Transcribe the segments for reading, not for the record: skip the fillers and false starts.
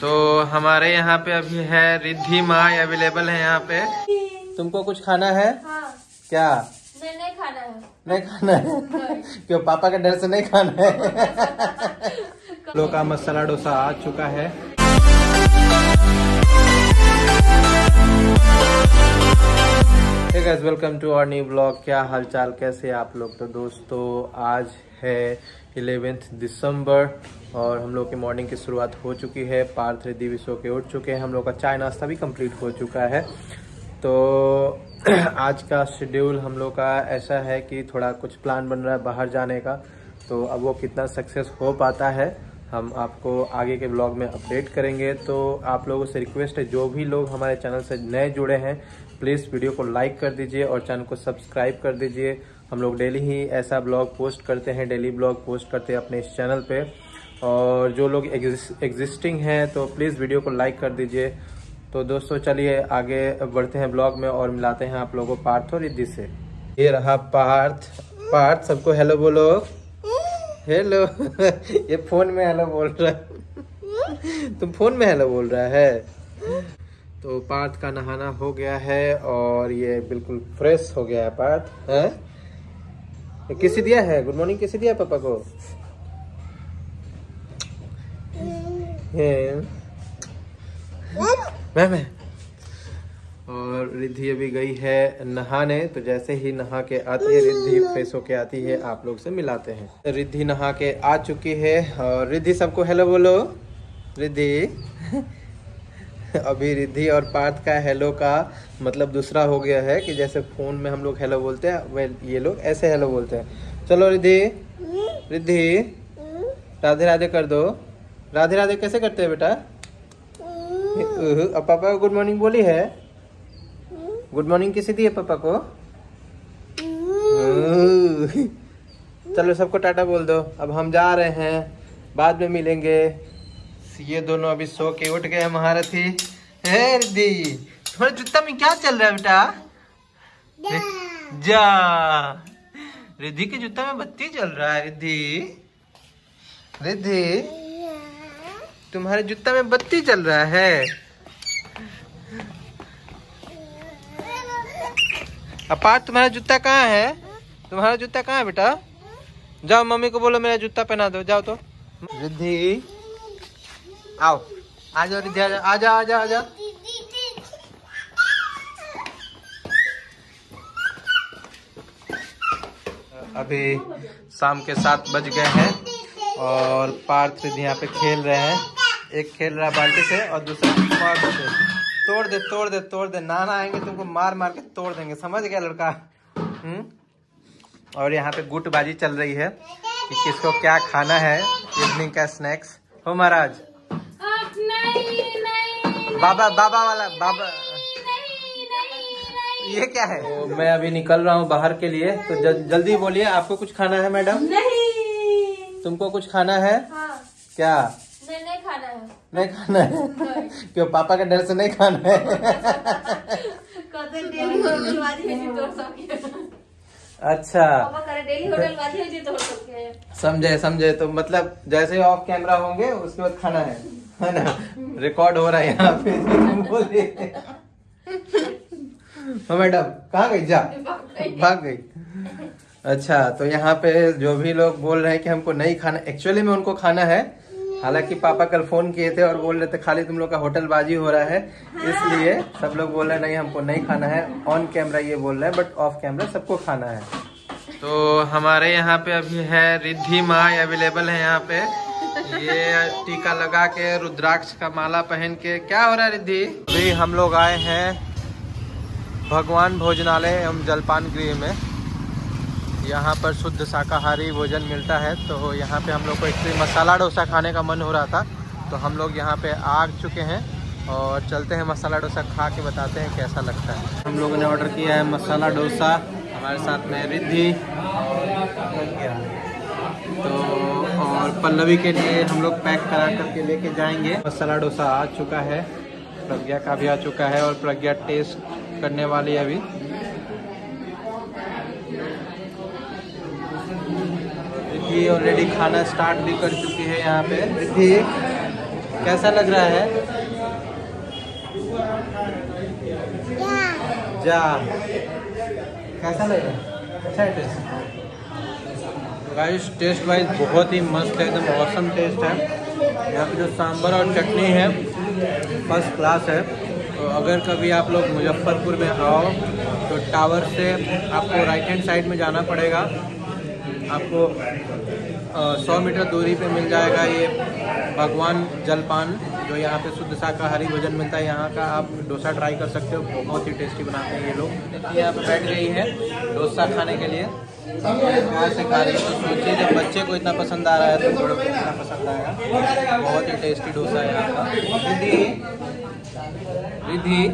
तो हमारे यहाँ पे अभी है रिद्धि माँ अवेलेबल है यहाँ पे। तुमको कुछ खाना है? हाँ। क्या नहीं खाना है? नहीं खाना है क्यों? पापा के डर से नहीं खाना है। लो का मसाला डोसा आ चुका है। Welcome to our new blog. क्या हालचाल, कैसे आप लोग? तो दोस्तों आज है 11 दिसंबर और हम लोग की मॉर्निंग की शुरुआत हो चुकी है। पार्थ रिद्धि सो के उठ चुके हैं, हम लोग का चाय नाश्ता भी कंप्लीट हो चुका है। तो आज का शेड्यूल हम लोग का ऐसा है कि थोड़ा कुछ प्लान बन रहा है बाहर जाने का, तो अब वो कितना सक्सेस हो पाता है हम आपको आगे के ब्लॉग में अपडेट करेंगे। तो आप लोगों से रिक्वेस्ट है, जो भी लोग हमारे चैनल से नए जुड़े हैं प्लीज़ वीडियो को लाइक कर दीजिए और चैनल को सब्सक्राइब कर दीजिए। हम लोग डेली ही ऐसा ब्लॉग पोस्ट करते हैं, डेली ब्लॉग पोस्ट करते हैं अपने इस चैनल पे। और जो लोग एग्जिस्टिंग हैं तो प्लीज़ वीडियो को लाइक कर दीजिए। तो दोस्तों चलिए आगे बढ़ते हैं ब्लॉग में और मिलाते हैं आप लोगों को पार्थ और रिद्धि से। ये रहा पार्थ। पार्थ सबको हेलो बोलो। हेलो ये फ़ोन में हेलो बोल रहा है। तुम फ़ोन में हेलो बोल रहा है। तो पार्थ का नहाना हो गया है और ये बिल्कुल फ्रेश हो गया है पार्थ। है किसी दिया है गुड मॉर्निंग? किसी दिया पापा को? मैं और रिद्धि अभी गई है नहाने। तो जैसे ही नहा के आती है रिद्धि फ्रेश होके आती है, आप लोग से मिलाते हैं। रिद्धि नहा के आ चुकी है और रिद्धि सबको हेलो बोलो। रिद्धि अभी रिद्धि और पार्थ का हेलो का मतलब दूसरा हो गया है कि जैसे फ़ोन में हम लोग हेलो बोलते हैं वे ये लोग ऐसे हेलो बोलते हैं। चलो रिद्धि, रिद्धि राधे राधे कर दो। राधे राधे कैसे करते हैं बेटा? अब पापा को गुड मॉर्निंग बोली है। गुड मॉर्निंग किसी दी है पापा को? चलो सबको टाटा बोल दो। अब हम जा रहे हैं, बाद में मिलेंगे। ये दोनों अभी सो के उठ गए महारथी। हे दी तुम्हारे जूता में क्या चल रहा है बेटा? जा रिद्धि के जूता में बत्ती जल रहा है। रिद्धि, रिद्धि तुम्हारे जूता में बत्ती जल रहा है। पार्थ तुम्हारा जूता कहाँ है? तुम्हारा जूता कहाँ है बेटा? जाओ मम्मी को बोलो मेरा जूता पहना दो। जाओ तो रिद्धि आओ, आ जाओ रिद्धि, आ जाओ आ जाओ आ जाओ आ जाओ। अभी शाम के 7 बज गए हैं और पार्थ रिद्धि यहाँ पे खेल रहे हैं। एक खेल रहा बाल्टी से और दूसरा पार्थ से। तोड़ दे तोड़ दे तोड़ दे, नाना आएंगे तुमको मार मार के तोड़ देंगे, समझ गया लड़का? और यहाँ पे गुटबाजी चल रही है कि किसको क्या खाना है इवनिंग का स्नैक्स। हो महाराज बाबा बाबा वाला बाबा ये क्या है? तो मैं अभी निकल रहा हूँ बाहर के लिए, तो जल्दी बोलिए आपको कुछ खाना है मैडम? नहीं। तुमको कुछ खाना है? हाँ। क्या नहीं खाना है? नहीं खाना है क्यों? पापा के डर से नहीं खाना है। अच्छा समझे समझे। तो मतलब जैसे ऑफ कैमरा होंगे उसके बाद खाना है ना? रिकॉर्ड हो रहा है यहाँ पे। तो मैडम कहाँ गई? जा भाग गई। अच्छा तो यहाँ पे जो भी लोग बोल रहे हैं कि हमको नहीं खाना, एक्चुअली में उनको खाना है। हालांकि पापा कल फोन किए थे और बोल रहे थे खाली तुम लोग का होटलबाजी हो रहा है, इसलिए सब लोग बोल रहे हैं नहीं हमको नहीं खाना है। ऑन कैमरा ये बोल रहे हैं बट ऑफ कैमरा सबको खाना है। तो हमारे यहाँ पे अभी है रिद्धि माँ अवेलेबल है यहाँ पे। ये टीका लगा के रुद्राक्ष का माला पहन के क्या हो रहा है रिद्धि? अभी हम लोग आए हैं भगवान भोजनालय एवं जलपान गृह में। यहाँ पर शुद्ध शाकाहारी भोजन मिलता है। तो यहाँ पे हम लोग को एक्चुअली मसाला डोसा खाने का मन हो रहा था, तो हम लोग यहाँ पे आ चुके हैं और चलते हैं मसाला डोसा खा के बताते हैं कैसा लगता है। हम लोगों ने ऑर्डर किया है मसाला डोसा, हमारे साथ में रिद्धि तो और पल्लवी के लिए हम लोग पैक करा करके लेके जाएंगे। मसाला डोसा आ चुका है, प्रज्ञा का भी आ चुका है और प्रज्ञा टेस्ट करने वाली है अभी। ऑलरेडी खाना स्टार्ट भी कर चुकी है यहाँ पे। रिद्धि कैसा लग रहा है? जा कैसा लग रहा है? अच्छा है टेस्ट गाइस, टेस्ट वाइज बहुत ही मस्त है, एकदम ऑसम टेस्ट है। यहाँ पे जो सांभर और चटनी है फर्स्ट क्लास है। तो अगर कभी आप लोग मुजफ्फरपुर में आओ तो टावर से आपको राइट हैंड साइड में जाना पड़ेगा, आपको 100 मीटर दूरी पे मिल जाएगा ये भगवान जलपान, जो यहाँ पे शुद्ध शाकाहारी भोजन मिलता है। यहाँ का आप डोसा ट्राई कर सकते हो, बहुत ही टेस्टी बनाते हैं ये लोग। यहाँ पे बैठ गई है डोसा खाने के लिए, वहाँ से खा रही है। तो सोचिए जब बच्चे को इतना पसंद आ रहा है तो बड़ों को इतना पसंद आएगा। बहुत ही टेस्टी डोसा है यहाँ का। रिद्धि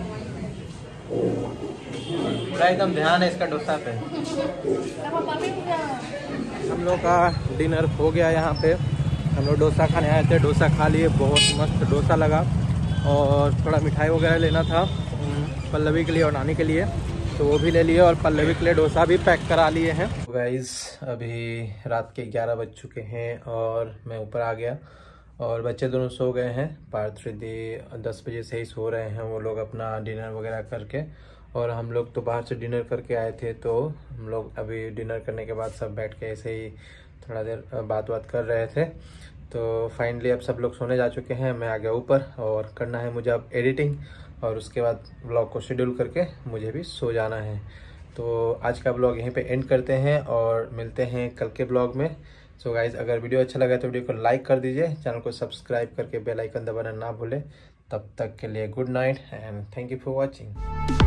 पूरा एकदम ध्यान है इसका डोसा पे। हम लोग का डिनर हो गया। यहाँ पे हम लोग डोसा खाने आए थे, डोसा खा लिए, बहुत मस्त डोसा लगा। और थोड़ा मिठाई वगैरह लेना था पल्लवी के लिए और नानी के लिए, तो वो भी ले लिए और पल्लवी के लिए डोसा भी पैक करा लिए हैं। गाइस अभी रात के 11 बज चुके हैं और मैं ऊपर आ गया और बच्चे दोनों सो गए हैं। पार्थ रिद्धि 10 बजे से ही सो रहे हैं वो लोग अपना डिनर वगैरह करके, और हम लोग तो बाहर से डिनर करके आए थे। तो हम लोग अभी डिनर करने के बाद सब बैठ के ऐसे ही थोड़ा देर बात कर रहे थे। तो फाइनली अब सब लोग सोने जा चुके हैं, मैं आ गया ऊपर और करना है मुझे अब एडिटिंग, और उसके बाद व्लॉग को शेड्यूल करके मुझे भी सो जाना है। तो आज का व्लॉग यहीं पे एंड करते हैं और मिलते हैं कल के व्लॉग में। सो गाइज अगर वीडियो अच्छा लगा तो वीडियो को लाइक कर दीजिए, चैनल को सब्सक्राइब करके बेल आइकन दबाना ना भूलें। तब तक के लिए good night and thank you for watching.